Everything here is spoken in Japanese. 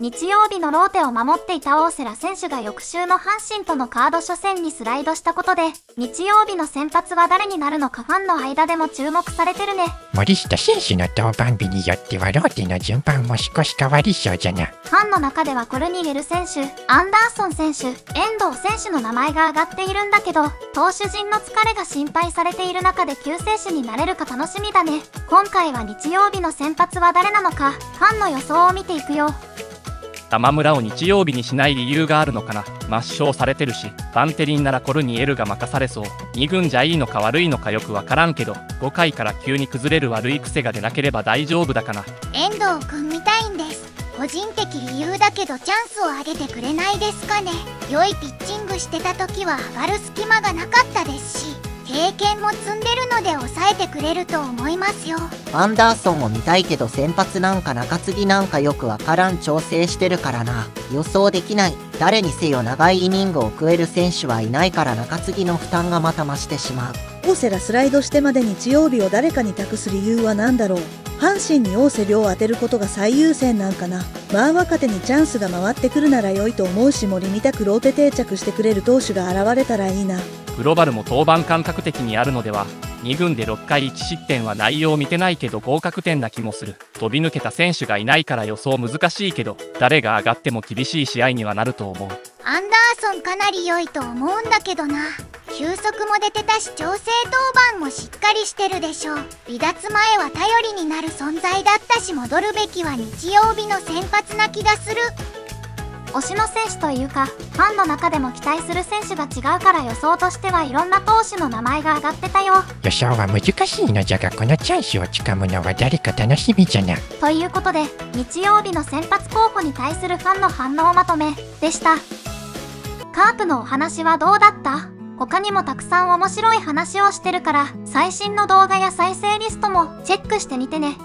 日曜日のローテを守っていた大瀬良選手が翌週の阪神とのカード初戦にスライドしたことで、日曜日の先発は誰になるのかファンの間でも注目されてるね。森下選手の登板日によってはローテの順番も少し変わりそうじゃな。ファンの中ではコルニゲル選手、アンダーソン選手、遠藤選手の名前が上がっているんだけど、投手陣の疲れが心配されている中で救世主になれるか楽しみだね。今回は日曜日の先発は誰なのか、ファンの予想を見ていくよ。玉村を日曜日にしない理由があるのかな。抹消されてるし、バンテリンならコルニエルが任されそう。2軍じゃいいのか悪いのかよくわからんけど、5回から急に崩れる悪い癖が出なければ大丈夫だかな。遠藤くんみたいんです。個人的理由だけどチャンスをあげてくれないですかね。良いピッチングしてた時は上がる隙間がなかったですし、経験も積んでるので抑えてくれると思いますよ。アンダーソンを見たいけど先発なんか中継ぎなんかよくわからん。調整してるからな、予想できない。誰にせよ長いイニングを食える選手はいないから、中継ぎの負担がまた増してしまう。大瀬良スライドしてまで日曜日を誰かに託す理由は何だろう。阪神に大瀬良を当てることが最優先なんかな。まあ若手にチャンスが回ってくるなら良いと思うし、森みたくローテ定着してくれる投手が現れたらいいな。グローバルも登板感覚的にあるのでは。2軍で6回1失点は内容を見てないけど合格点な気もする。飛び抜けた選手がいないから予想難しいけど、誰が上がっても厳しい試合にはなると思う。アンダーソンかなり良いと思うんだけどな。球速も出てたし、調整登板もしっかりしてるでしょう。離脱前は頼りになる存在だったし、戻るべきは日曜日の先発な気がする。推しの選手というか、ファンの中でも期待する選手が違うから、予想としてはいろんな投手の名前が上がってたよ。予想は難しいのじゃが、このチャンスをつかむのは誰か楽しみじゃな。ということで、日曜日の先発候補に対するファンの反応まとめでした。カープのお話はどうだった？他にもたくさん面白い話をしてるから、最新の動画や再生リストもチェックしてみてね。